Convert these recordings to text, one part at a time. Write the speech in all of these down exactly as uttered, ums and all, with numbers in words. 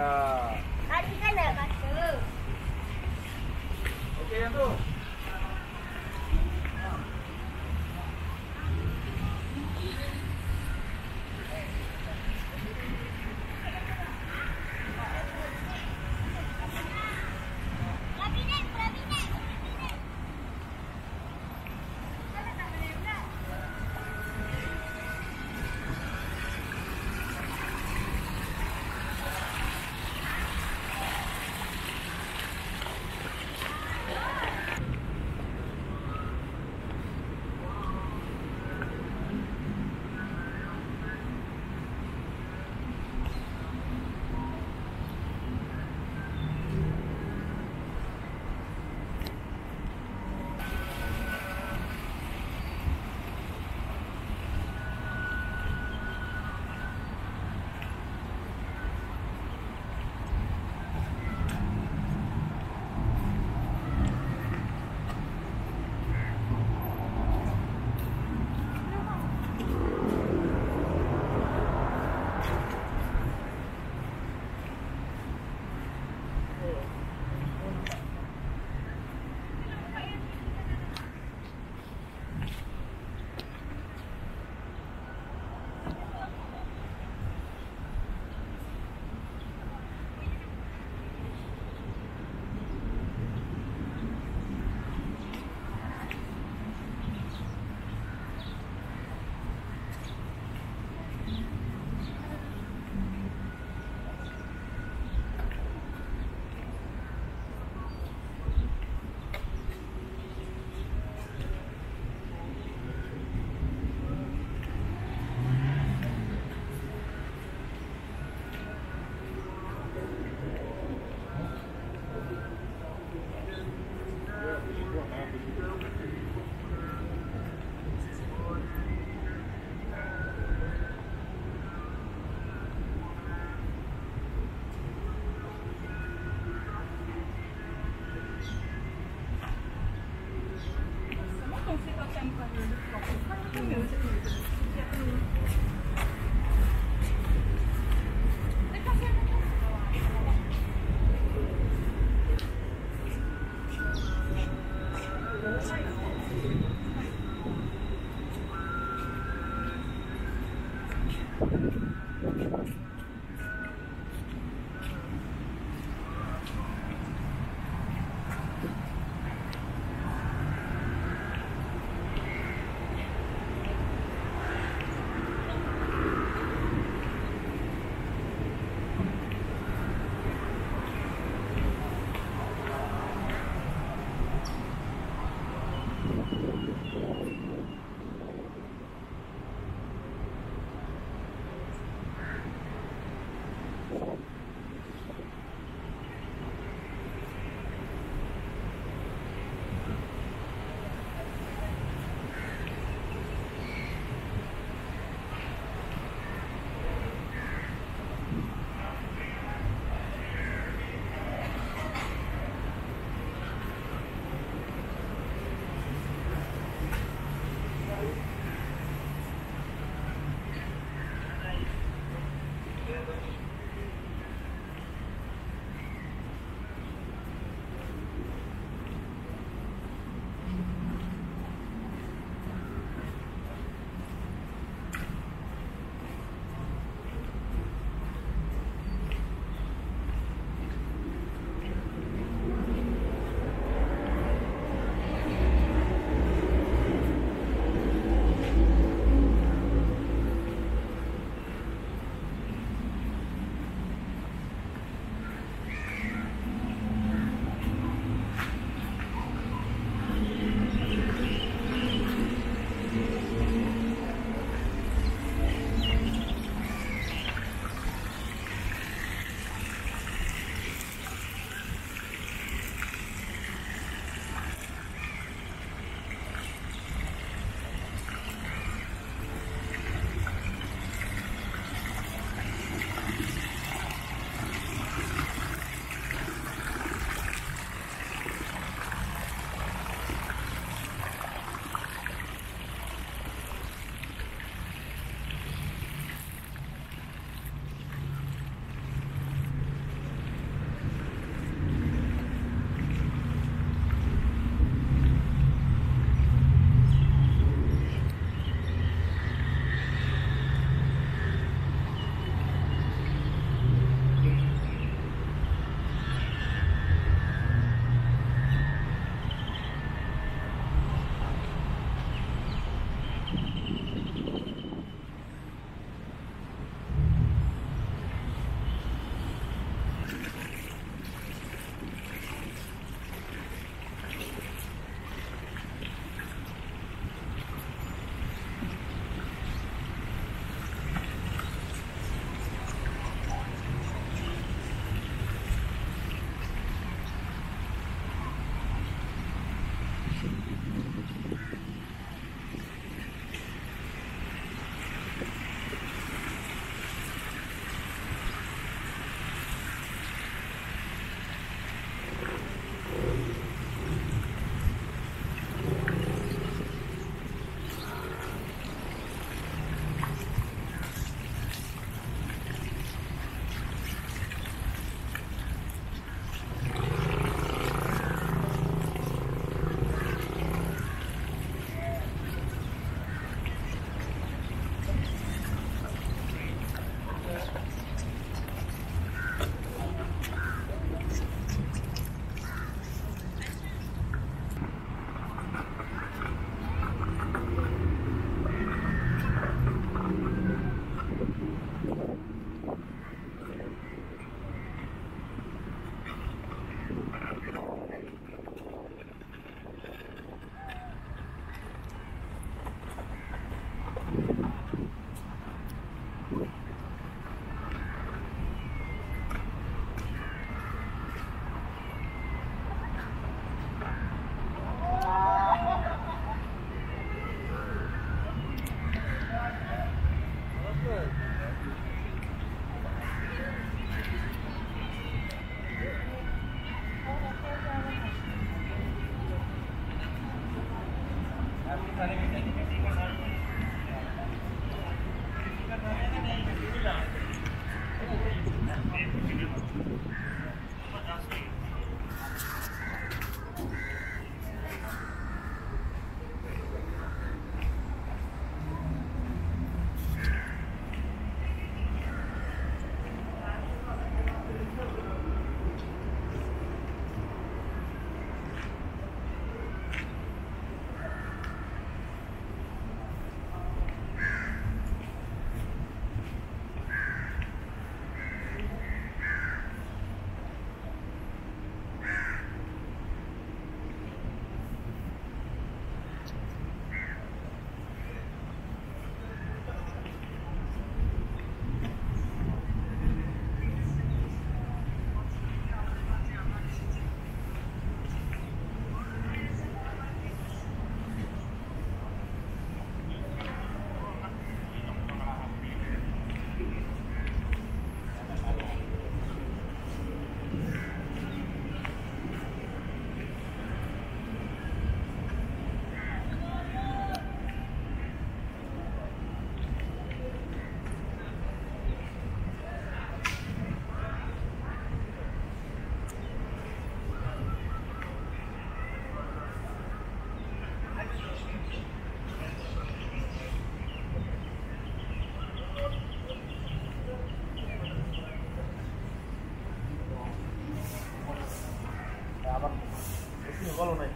Tadi kan ada kasur. Okey yang tu.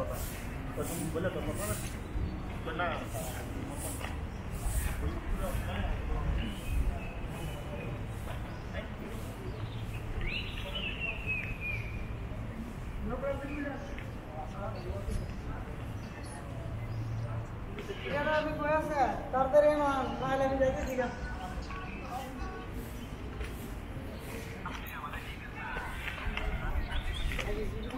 papa. Patu bola papa papa. Benar. No problem. Ya na abhi koi aisa tarde re na maile bhi jaake diga.